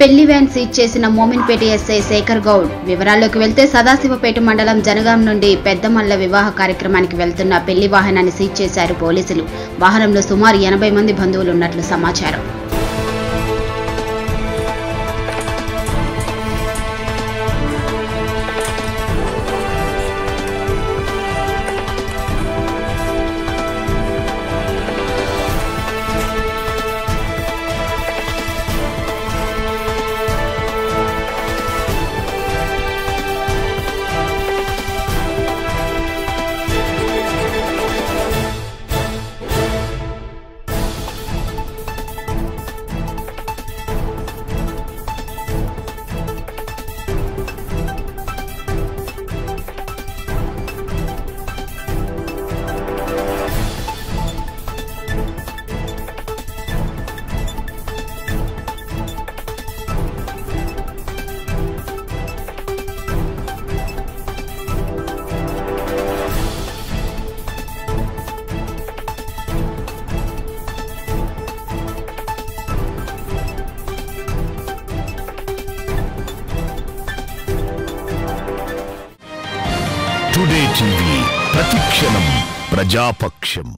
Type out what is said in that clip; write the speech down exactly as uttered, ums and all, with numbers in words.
పెళ్లి van seize చేసిన Mominpet SI Shekhar Goud. వివరాల్లోకి వెళ్తే సదాశివపేట మండలం జనగాం నుండి పెద్దమల్ల వివాహ కార్యక్రమానికి వెళ్తున్న పెళ్లి వాహనాన్ని సీజ్ చేశారు పోలీసులు. వాహనంలో సుమారు ఎనభై మంది బంధువులు ఉన్నట్లు సమాచారం. టుడే టీవీ ప్రతిక్షణం ప్రజాపక్షం.